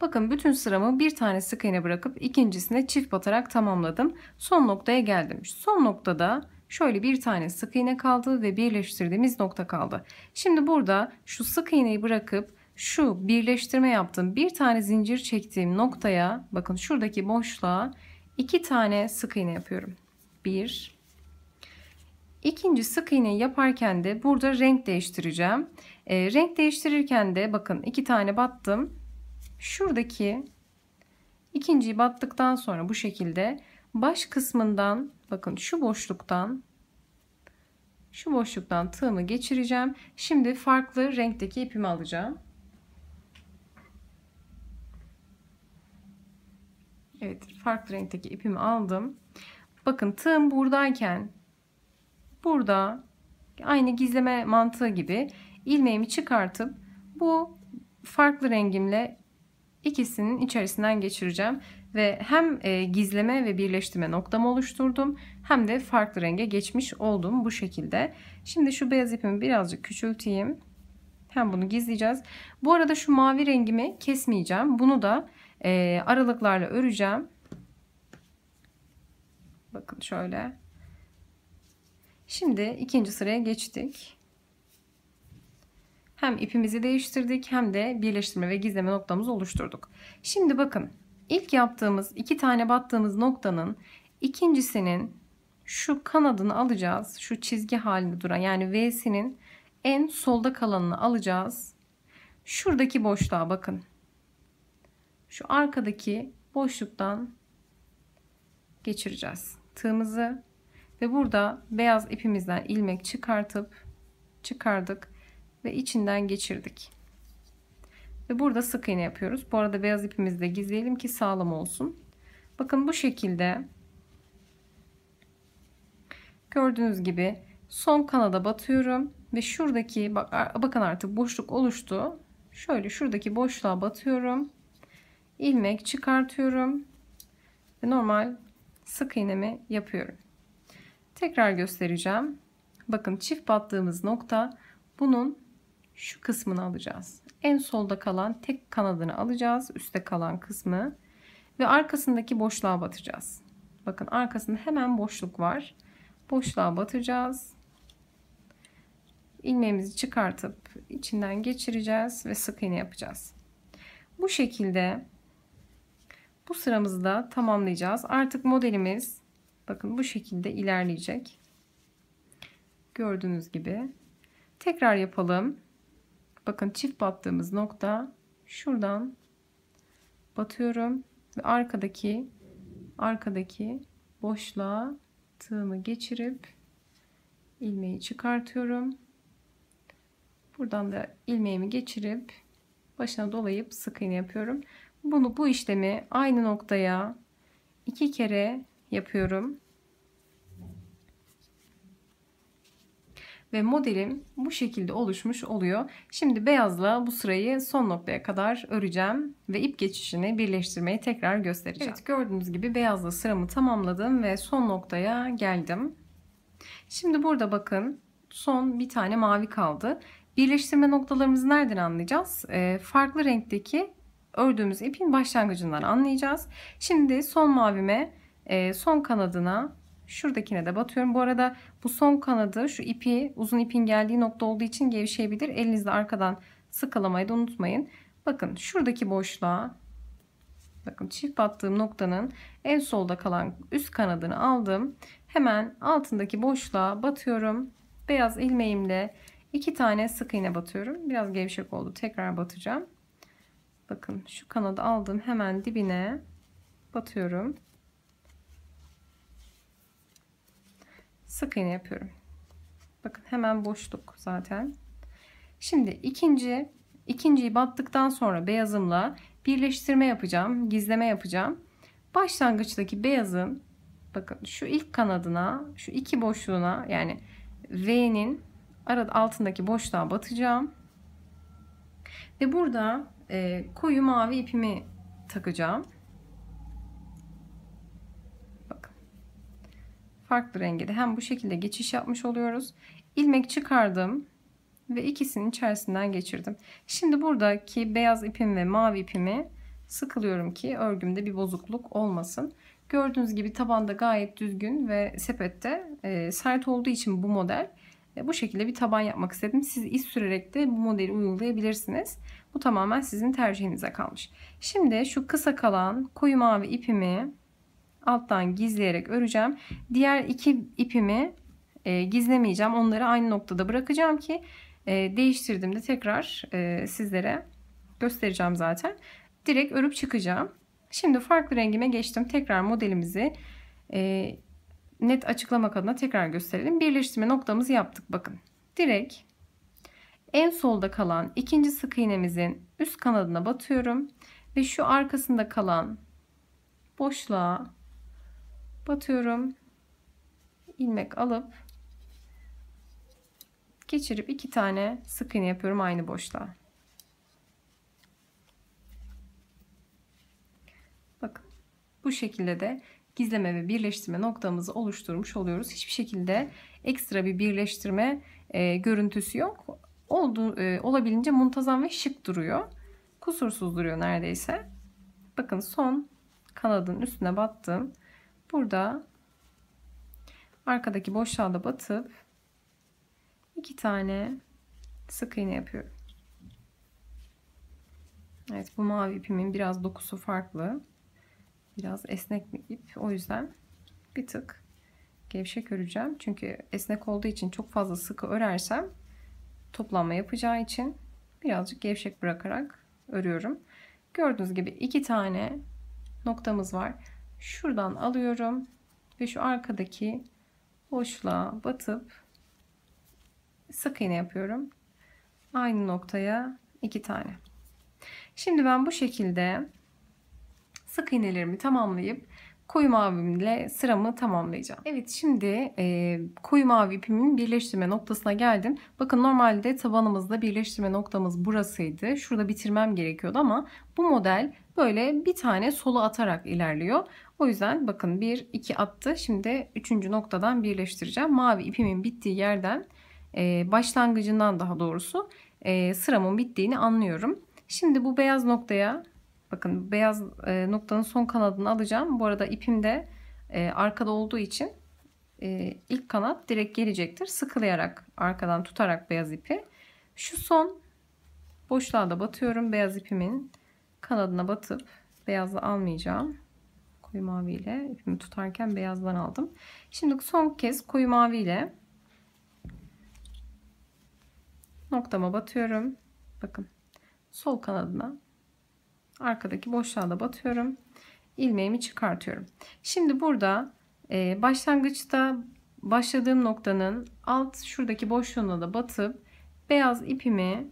Bakın bütün sıramı bir tane sık iğne bırakıp ikincisine çift batarak tamamladım. Son noktaya geldim. Son noktada şöyle bir tane sık iğne kaldı ve birleştirdiğimiz nokta kaldı. Şimdi burada şu sık iğneyi bırakıp şu birleştirme yaptığım bir tane zincir çektiğim noktaya, bakın şuradaki boşluğa 2 tane sık iğne yapıyorum. 1. İkinci sık iğneyi yaparken de burada renk değiştireceğim. Renk değiştirirken de bakın 2 tane battım. Şuradaki ikinciyi battıktan sonra bu şekilde baş kısmından, bakın şu boşluktan tığımı geçireceğim. Şimdi farklı renkteki ipimi alacağım. Evet, farklı renkteki ipimi aldım. Bakın tığım buradayken burada aynı gizleme mantığı gibi ilmeğimi çıkartıp bu farklı rengimle ikisinin içerisinden geçireceğim ve hem gizleme ve birleştirme noktamı oluşturdum hem de farklı renge geçmiş oldum bu şekilde. Şimdi şu beyaz ipimi birazcık küçülteyim. Hem bunu gizleyeceğiz. Bu arada şu mavi rengimi kesmeyeceğim. Bunu da aralıklarla öreceğim. Bakın şöyle. Şimdi ikinci sıraya geçtik. Hem ipimizi değiştirdik hem de birleştirme ve gizleme noktamızı oluşturduk. Şimdi bakın ilk yaptığımız 2 tane battığımız noktanın ikincisinin şu kanadını alacağız. Şu çizgi halinde duran, yani V'sinin en solda kalanını alacağız. Şuradaki boşluğa bakın. Şu arkadaki boşluktan geçireceğiz tığımızı ve burada beyaz ipimizden ilmek çıkardık ve içinden geçirdik ve burada sık iğne yapıyoruz. Bu arada beyaz ipimizi de gizleyelim ki sağlam olsun. Bakın bu şekilde gördüğünüz gibi son kanada batıyorum ve şuradaki, bakın artık boşluk oluştu, şöyle şuradaki boşluğa batıyorum, ilmek çıkartıyorum ve normal sık iğnemi yapıyorum. Tekrar göstereceğim. Bakın çift battığımız nokta, bunun şu kısmını alacağız. En solda kalan tek kanadını alacağız, üstte kalan kısmı ve arkasındaki boşluğa batacağız. Bakın arkasında hemen boşluk var. Boşluğa batacağız. İlmeğimizi çıkartıp içinden geçireceğiz ve sık iğne yapacağız. Bu şekilde bu sıramızı da tamamlayacağız. Artık modelimiz bakın bu şekilde ilerleyecek. Gördüğünüz gibi. Tekrar yapalım. Bakın çift battığımız nokta, şuradan batıyorum ve arkadaki boşluğa tığımı geçirip ilmeği çıkartıyorum. Buradan da ilmeğimi geçirip başına dolayıp sık iğne yapıyorum. Bu işlemi aynı noktaya 2 kere yapıyorum. Ve modelim bu şekilde oluşmuş oluyor. Şimdi beyazla bu sırayı son noktaya kadar öreceğim ve ip geçişini, birleştirmeyi tekrar göstereceğim. Evet, gördüğünüz gibi beyazla sıramı tamamladım ve son noktaya geldim. Şimdi burada bakın son bir tane mavi kaldı. Birleştirme noktalarımızı nereden anlayacağız? Farklı renkteki ördüğümüz ipin başlangıcından anlayacağız. Şimdi son mavime, son kanadına, şuradakine de batıyorum. Bu arada bu son kanadı, şu ipi, uzun ipin geldiği nokta olduğu için gevşeyebilir. Elinizle arkadan sıkalamayı da unutmayın. Bakın şuradaki boşluğa, bakın çift battığım noktanın en solda kalan üst kanadını aldım. Hemen altındaki boşluğa batıyorum. Beyaz ilmeğimle 2 tane sık iğne batıyorum. Biraz gevşek oldu. Tekrar batacağım. Bakın şu kanadı aldım. Hemen dibine batıyorum. Sık iğne yapıyorum. Bakın hemen boşluk zaten. Şimdi ikinciyi battıktan sonra beyazımla birleştirme yapacağım, gizleme yapacağım. Başlangıçtaki beyazın bakın şu ilk kanadına, şu 2 boşluğuna, yani V'nin altındaki boşluğa batacağım. Ve burada koyu mavi ipimi takacağım. Farklı rengi de hem bu şekilde geçiş yapmış oluyoruz. İlmek çıkardım ve ikisinin içerisinden geçirdim. Şimdi buradaki beyaz ipim ve mavi ipimi sıkılıyorum ki örgümde bir bozukluk olmasın. Gördüğünüz gibi tabanda gayet düzgün ve sepette sert olduğu için bu model bu şekilde bir taban yapmak istedim. Siz iş sürerek de bu modeli uygulayabilirsiniz. Bu tamamen sizin tercihinize kalmış. Şimdi şu kısa kalan koyu mavi ipimi alttan gizleyerek öreceğim. Diğer iki ipimi gizlemeyeceğim. Onları aynı noktada bırakacağım ki değiştirdiğimde tekrar sizlere göstereceğim zaten. Direkt örüp çıkacağım. Şimdi farklı rengime geçtim. Tekrar modelimizi net açıklamak adına tekrar gösterelim. Birleştirme noktamızı yaptık. Bakın direkt en solda kalan ikinci sık iğnemizin üst kanadına batıyorum. Ve şu arkasında kalan boşluğa batıyorum. İlmek alıp geçirip iki tane sık iğne yapıyorum aynı boşluğa. Bakın bu şekilde de gizleme ve birleştirme noktamızı oluşturmuş oluyoruz. Hiçbir şekilde ekstra bir birleştirme görüntüsü yok. Olabildiğince muntazam ve şık duruyor. Kusursuz duruyor neredeyse. Bakın son kanadın üstüne battım. Burada arkadaki boşluğa da batıp iki tane sık iğne yapıyorum. Evet, bu mavi ipimin biraz dokusu farklı. Biraz esnek bir ip. O yüzden bir tık gevşek öreceğim. Çünkü esnek olduğu için çok fazla sıkı örersem toplanma yapacağı için birazcık gevşek bırakarak örüyorum. Gördüğünüz gibi iki tane noktamız var. Şuradan alıyorum ve şu arkadaki boşluğa batıp sık iğne yapıyorum. Aynı noktaya iki tane. Şimdi ben bu şekilde sık iğnelerimi tamamlayıp koyu mavimle sıramı tamamlayacağım. Evet, şimdi koyu mavi ipimin birleştirme noktasına geldim. Bakın normalde tabanımızda birleştirme noktamız burasıydı. Şurada bitirmem gerekiyordu ama bu model böyle bir tane sola atarak ilerliyor. O yüzden bakın 1, 2 attı. Şimdi 3. noktadan birleştireceğim. Mavi ipimin bittiği yerden başlangıcından daha doğrusu sıramın bittiğini anlıyorum. Şimdi bu beyaz noktaya bakın, beyaz noktanın son kanadını alacağım. Bu arada ipim de arkada olduğu için ilk kanat direkt gelecektir. Sıkılayarak arkadan tutarak beyaz ipi. Şu son boşluğa da batıyorum. Beyaz ipimin kanadına batıp beyazla almayacağım. Koyu mavi ile ipimi tutarken beyazdan aldım. Şimdi son kez koyu mavi ile noktama batıyorum. Bakın sol kanadına. Arkadaki boşluğa da batıyorum. İlmeğimi çıkartıyorum. Şimdi burada başlangıçta başladığım noktanın alt şuradaki boşluğuna da batıp beyaz ipimi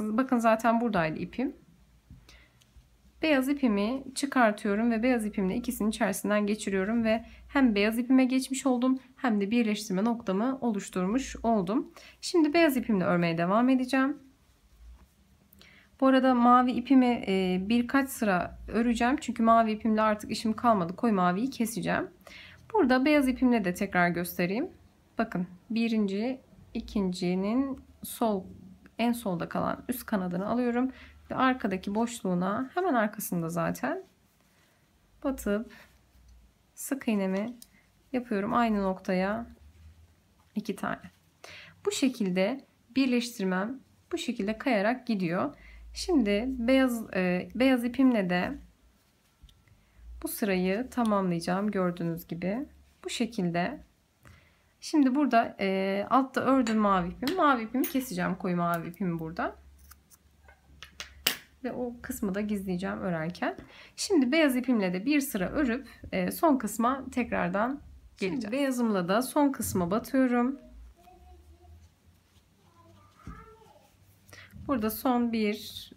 bakın zaten buradaydı ipim. Beyaz ipimi çıkartıyorum ve beyaz ipimle ikisinin içerisinden geçiriyorum ve hem beyaz ipime geçmiş oldum hem de birleştirme noktamı oluşturmuş oldum. Şimdi beyaz ipimle örmeye devam edeceğim. Bu arada mavi ipimi birkaç sıra öreceğim. Çünkü mavi ipimle artık işim kalmadı. Koyu maviyi keseceğim. Burada beyaz ipimle de tekrar göstereyim. Bakın birinci, ikincinin en solda kalan üst kanadını alıyorum. Ve arkadaki boşluğuna hemen arkasında zaten batıp sık iğnemi yapıyorum. Aynı noktaya iki tane. Bu şekilde birleştirmem bu şekilde kayarak gidiyor. Şimdi beyaz ipimle de bu sırayı tamamlayacağım. Gördüğünüz gibi bu şekilde. Şimdi burada altta ördüm mavi ipimi. Mavi ipimi keseceğim. Koyu mavi ipimi burada. Ve o kısmı da gizleyeceğim örerken. Şimdi beyaz ipimle de bir sıra örüp son kısma tekrardan geleceğim. Şimdi beyazımla da son kısma batıyorum. Burada son bir,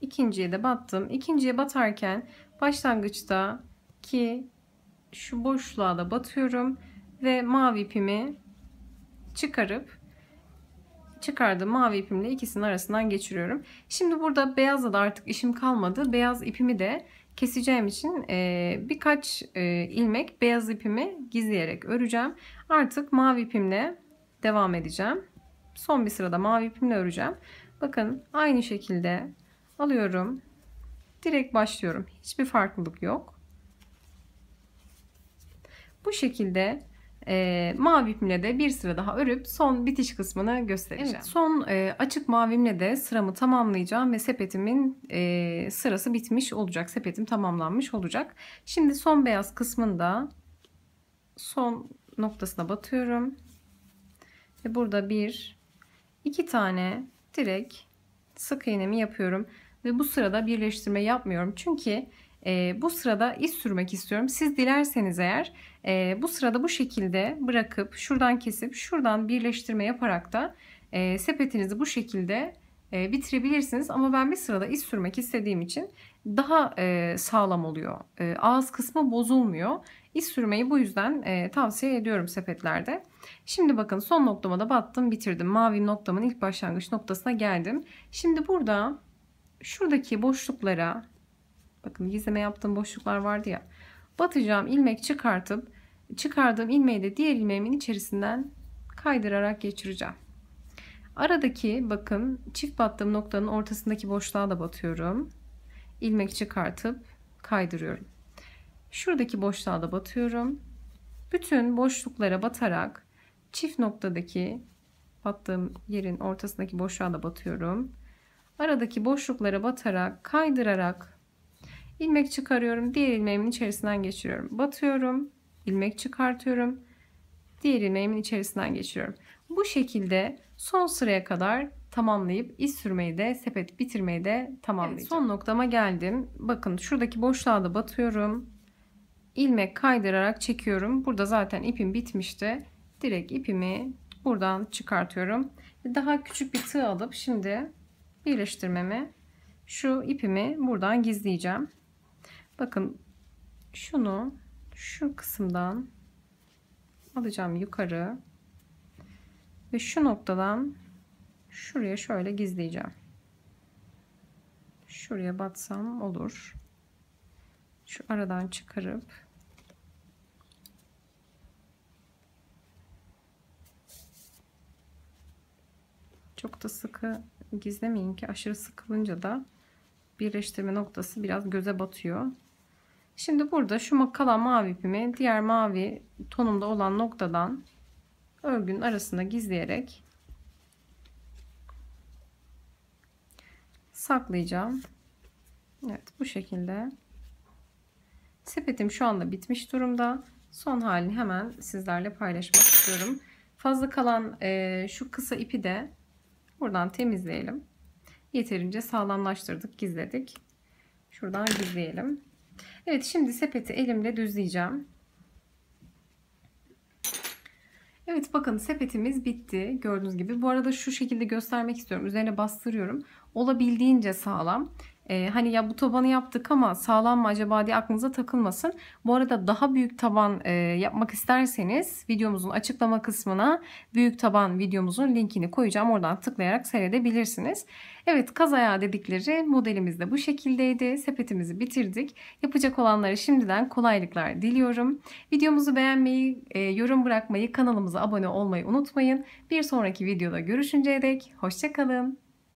ikinciye de battım. İkinciye batarken başlangıçtaki şu boşluğa da batıyorum ve mavi ipimi çıkardığım mavi ipimle ikisinin arasından geçiriyorum. Şimdi burada beyazla da artık işim kalmadı. Beyaz ipimi de keseceğim için birkaç ilmek beyaz ipimi gizleyerek öreceğim. Artık mavi ipimle devam edeceğim. Son bir sırada mavi ipimle öreceğim. Bakın aynı şekilde alıyorum. direkt başlıyorum. Hiçbir farklılık yok. Bu şekilde mavi ipimle de bir sıra daha örüp son bitiş kısmını göstereceğim. Evet, son açık mavimle de sıramı tamamlayacağım ve sepetimin sırası bitmiş olacak. Sepetim tamamlanmış olacak. Şimdi son beyaz kısmında son noktasına batıyorum. Ve burada 1-2 tane direkt sık iğnemi yapıyorum. Ve bu sırada birleştirme yapmıyorum. Çünkü bu sırada iz sürmek istiyorum. Siz dilerseniz eğer bu sırada bu şekilde bırakıp şuradan kesip şuradan birleştirme yaparak da sepetinizi bu şekilde bitirebilirsiniz. Ama ben bir sırada iz sürmek istediğim için daha sağlam oluyor. Ağız kısmı bozulmuyor. İz sürmeyi bu yüzden tavsiye ediyorum sepetlerde. Şimdi bakın son noktama da battım, bitirdim. Mavi noktamın ilk başlangıç noktasına geldim. Şimdi burada şuradaki boşluklara, bakın gizleme yaptığım boşluklar vardı ya, batacağım, ilmek çıkartıp çıkardığım ilmeği de diğer ilmeğimin içerisinden kaydırarak geçireceğim. Aradaki bakın çift battığım noktanın ortasındaki boşluğa da batıyorum. İlmek çıkartıp kaydırıyorum. Şuradaki boşluğa da batıyorum. Bütün boşluklara batarak çift noktadaki battığım yerin ortasındaki boşluğa da batıyorum. Aradaki boşluklara batarak kaydırarak ilmek çıkarıyorum. Diğer ilmeğimin içerisinden geçiriyorum. Batıyorum. İlmek çıkartıyorum. Diğer ilmeğimin içerisinden geçiriyorum. Bu şekilde son sıraya kadar tamamlayıp iz sürmeyi de sepet bitirmeyi de tamamlayacağım. Evet, son noktama geldim. Bakın şuradaki boşluğa da batıyorum. İlmek kaydırarak çekiyorum. Burada zaten ipim bitmişti. Direkt ipimi buradan çıkartıyorum. Daha küçük bir tığ alıp şimdi birleştirmemi, şu ipimi buradan gizleyeceğim. Bakın şunu şu kısımdan alacağım yukarı ve şu noktadan şuraya şöyle gizleyeceğim. Şuraya batsam olur. Şu aradan çıkarıp çok da sıkı gizlemeyin ki aşırı sıkılınca da birleştirme noktası biraz göze batıyor. Şimdi burada şu kalan mavi ipimi diğer mavi tonumda olan noktadan örgünün arasına gizleyerek saklayacağım. Evet, bu şekilde. Sepetim şu anda bitmiş durumda. Son halini hemen sizlerle paylaşmak istiyorum. Fazla kalan şu kısa ipi de buradan temizleyelim. Yeterince sağlamlaştırdık, gizledik. Şuradan gizleyelim. Evet, şimdi sepeti elimle düzleyeceğim. Evet, bakın sepetimiz bitti. Gördüğünüz gibi. Bu arada şu şekilde göstermek istiyorum. Üzerine bastırıyorum. Olabildiğince sağlam. Hani ya bu tabanı yaptık ama sağlam mı acaba diye aklınıza takılmasın. Bu arada daha büyük taban yapmak isterseniz videomuzun açıklama kısmına büyük taban videomuzun linkini koyacağım. Oradan tıklayarak seyredebilirsiniz. Evet, kaz ayağı dedikleri modelimiz de bu şekildeydi. Sepetimizi bitirdik. Yapacak olanlara şimdiden kolaylıklar diliyorum. Videomuzu beğenmeyi, yorum bırakmayı, kanalımıza abone olmayı unutmayın. Bir sonraki videoda görüşünceye dek hoşça kalın.